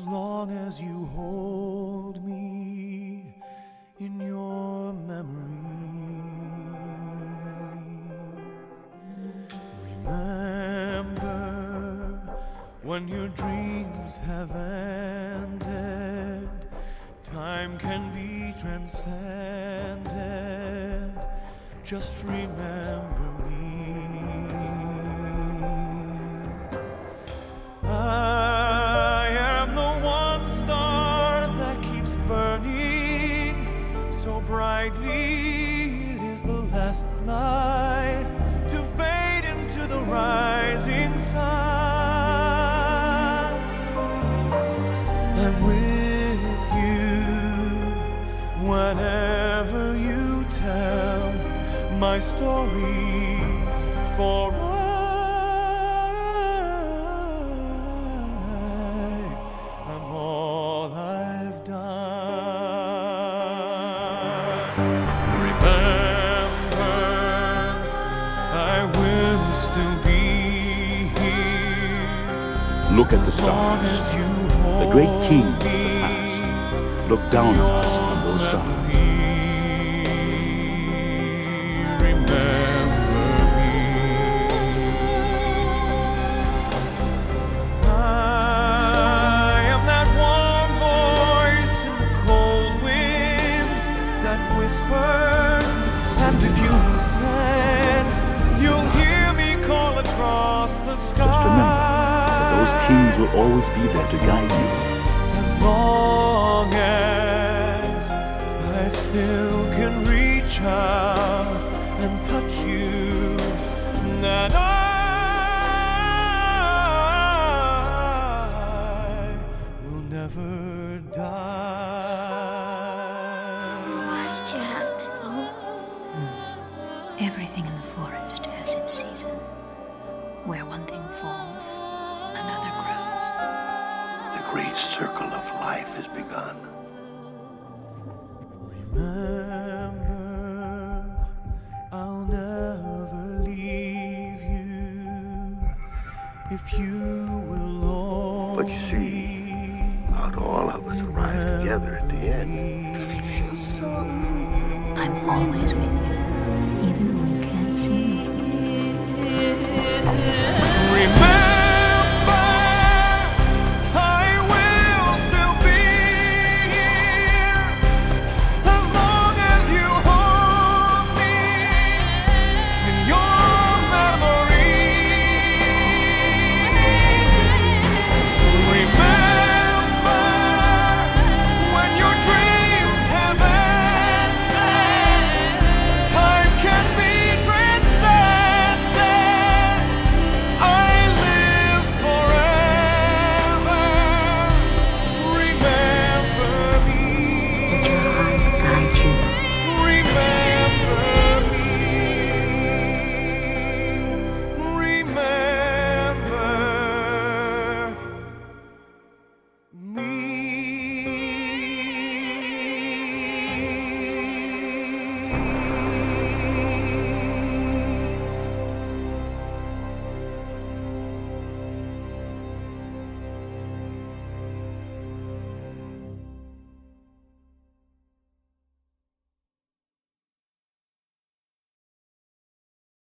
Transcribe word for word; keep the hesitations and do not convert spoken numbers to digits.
as long as you hold me in your memory. Remember when your dreams have ended, time can be transcended. Just remember me. I am the one star that keeps burning so brightly. It is the last light to fade into the rising sun. I'm with whenever you tell my story for I am all I've done. Remember, I will still be here. Look at the stars, the great kings of the past. Look down on us from those stars. Remember me. I am that warm voice in the cold wind that whispers, and if you listen, you'll hear me call across the sky. Just remember that those kings will always be there to guide you. As long as I still can reach out and touch you, that I will never die. Why did you have to go? Hmm. Everything in the forest has its season. Where one thing falls, another grows. The great circle of life has begun. Remember, I'll never leave you if you will only. But you see, not all of us arrive together at the end. I feel so alone. I'm always with you.